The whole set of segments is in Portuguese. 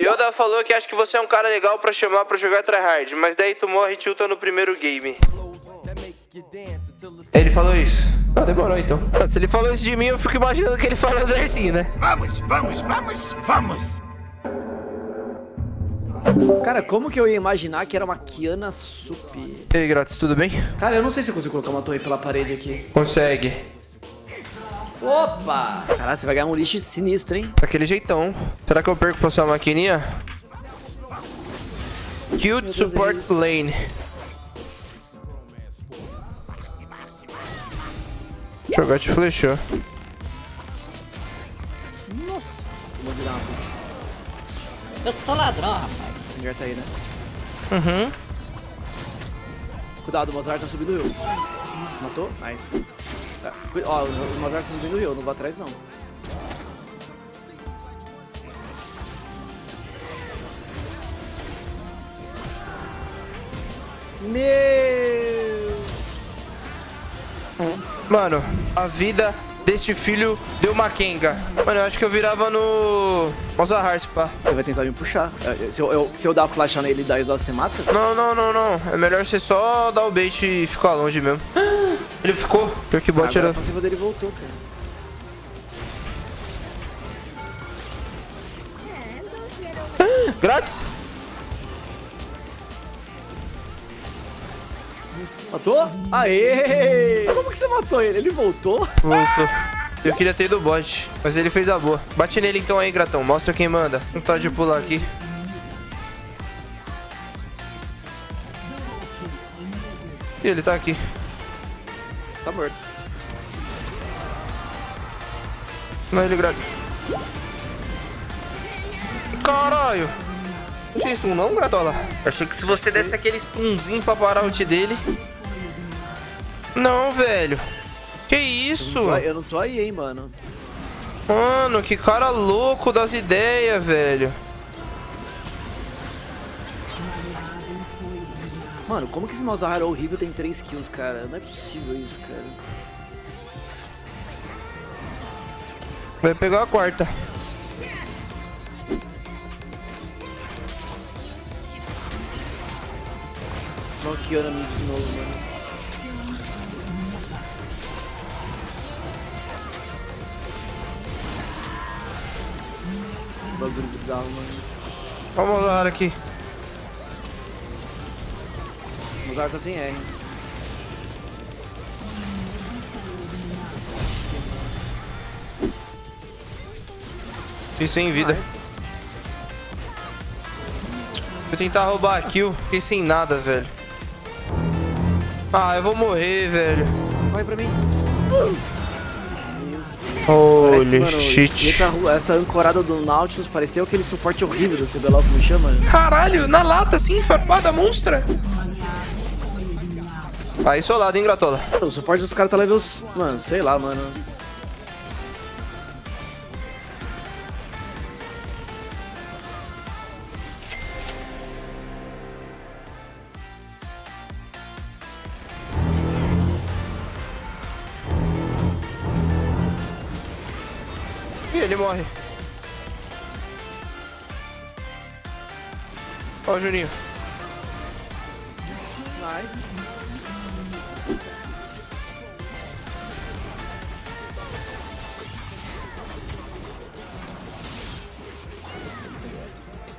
Yoda falou que acha que você é um cara legal pra chamar pra jogar tryhard, mas daí tu morre e tilta no primeiro game. Ele falou isso? Ah, demorou então. Se ele falou isso de mim, eu fico imaginando que ele falou do Erzinho, né? Vamos, vamos, vamos, vamos! Cara, como que eu ia imaginar que era uma Qiyana Sup? E aí, Grátis, tudo bem? Cara, eu não sei se eu consigo colocar uma torre pela parede aqui. Consegue. Opa! Caralho, você vai ganhar um lixo sinistro, hein? Daquele jeitão. Será que eu perco pra sua maquininha? Cute Support Lane. Jogar te flechou. Nossa! Vou virar uma... Eu sou ladrão, rapaz. O Rengar tá aí, né? Uhum. Cuidado, o Mozart tá subindo eu. Matou? Nice. Ó, o Mozart tá subindo eu, não vou atrás não. Meu! Mano, a vida deste filho deu uma kenga. Mano, eu acho que eu virava no... Mozart, pá. Ele vai tentar me puxar. Se eu dar a flash nele e dar exausto, você mata? Não, não, não, não. É melhor você só dar o bait e ficar longe mesmo. Ele ficou. Pior que bot era... A passiva dele voltou, cara. Grátis? Matou? Aê! Como que você matou ele? Ele voltou? Voltou. Eu queria ter ido bot, mas ele fez a boa. Bate nele então aí, Gratão. Mostra quem manda. Tentar de pular aqui. E ele tá aqui. Tá morto. Não, ele grave. Caralho! Não tinha stun não, Gratola? Achei que se você desse aquele stunzinho pra parar o ult dele... Não, velho. Que isso? Eu não tô aí, hein, mano. Mano, que cara louco das ideias, velho. Mano, como que esse Mozart horrível tem 3 kills, cara? Não é possível isso, cara. Vai pegar a quarta. Não, Qiyana de novo, mano. Bagulho bizarro, mano. Olha o Mozart aqui. O Mozart tá sem R. Fiquei sem vida. Vou tentar roubar a kill. Fiquei sem nada, velho. Ah, eu vou morrer, velho. Vai pra mim. Holy shit. Essa ancorada do Nautilus pareceu aquele suporte horrível do CBLOC, me chama. Caralho, na lata, assim, farpada, monstra. Aí solado, hein, Gratola. O suporte dos caras tá level... Mano, sei lá, mano. Ele morre. Ó, o Juninho. Nice.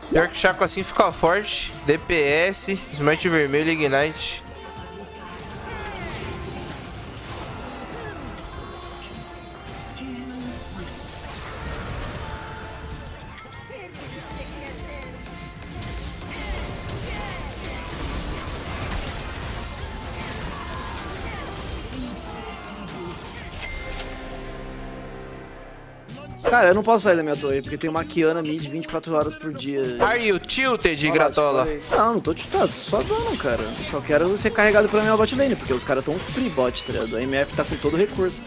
Pior que o Chaco assim fica forte. DPS, smite vermelho, ignite. Cara, eu não posso sair da minha torre, porque tem uma Qiyana mid 24 horas por dia. Are you tilted, Gratola? Não, não tô tiltado, só dano, cara. Só quero ser carregado pela minha bot lane, porque os caras tão free bot, tá ligado? A MF tá com todo o recurso.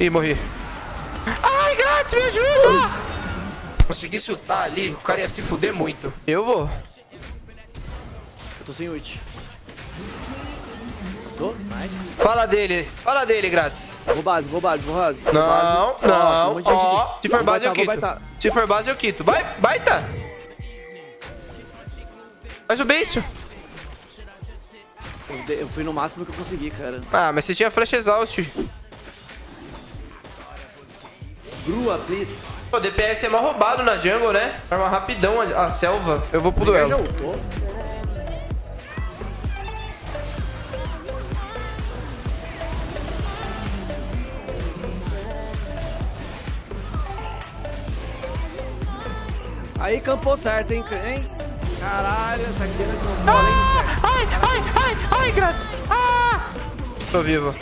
Ih, morri. Ai, Grátis, me ajuda! Consegui chutar ali, o cara ia se fuder muito. Eu vou. Eu tô sem ult. Matou, nice. Fala dele, Grátis. Vou base, vou base, vou base. Não, não, ó. Se for base, eu quito. Se for base, eu quito. Vai, baita. Faz o beijo. Eu fui no máximo que eu consegui, cara. Ah, mas você tinha flash exaust. Grua, please. O DPS é mal roubado na jungle, né? Arma rapidão a selva. Eu vou pro duelo. Já ultou. Aí campou certo, hein? Caralho, essa aqui era que eu vou além. Ai, ai, ai, ai, Grátis! Ah! Tô vivo.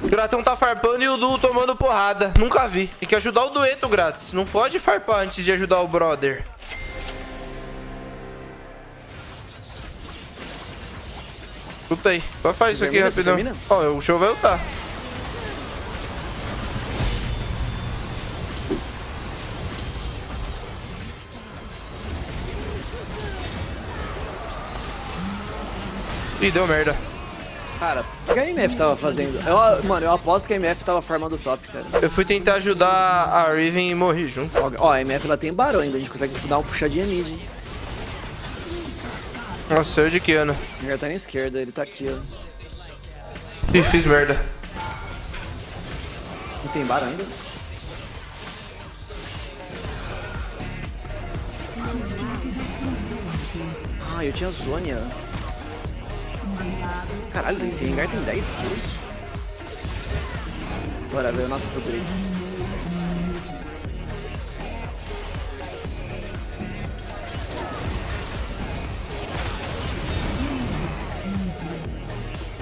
O Gratão tá farpando e o Duo tomando porrada. Nunca vi. Tem que ajudar o dueto, Grátis. Não pode farpar antes de ajudar o brother. Luta aí. Só faz isso aqui rapidão. Ó, o show vai lutar. Ih, deu merda. Cara, o que a MF tava fazendo? Mano, eu aposto que a MF tava farmando o top, cara. Eu fui tentar ajudar a Riven e morri junto. Ó, a MF ela tem barão ainda, a gente consegue dar uma puxadinha mid, hein? Nossa, eu de Qiyana. O Rengar tá na esquerda, ele tá aqui, ó. Ih, fiz merda. Não tem barão ainda? Ah, eu tinha Zonya. Caralho, esse Rengar tem 10 kills. Bora ver o nosso pro Drake.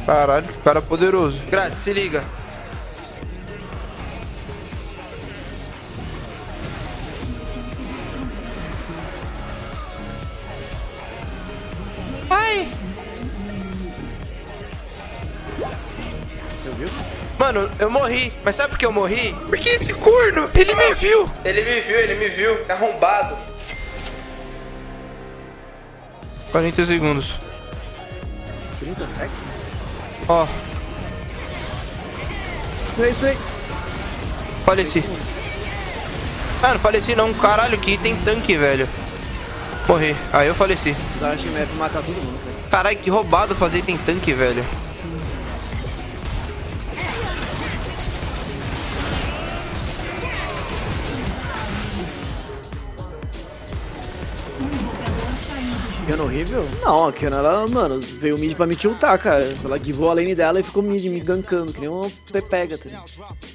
Caralho, cara poderoso. Grátis, se liga. Mano, eu morri. Mas sabe por que eu morri? Porque esse corno, ele me viu. Ele me viu, ele me viu. Arrombado. 40 segundos. 30 sec? Ó. Isso aí. Faleci. Ah, não faleci não. Caralho, que item tanque, velho. Morri. Aí eu faleci. Eu acho que deve matar todo mundo, velho. Caralho, que roubado fazer item tanque, velho. Qiyana horrível? Não, a Qiyana, ela, mano, veio mid pra me tiltar, cara. Ela givou a lane dela e ficou mid me gankando, que nem uma pega, tá?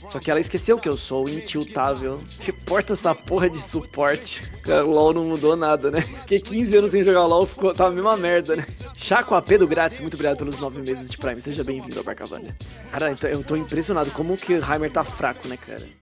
Só que ela esqueceu que eu sou intiltável. Reporta essa porra de suporte. Cara, o LoL não mudou nada, né? Fiquei 15 anos sem jogar LoL, tava a mesma merda, né? Chaco AP do Grátis, muito obrigado pelos 9 meses de Prime. Seja bem-vindo ao Barcavalha. Cara, eu tô impressionado como que o Heimer tá fraco, né, cara?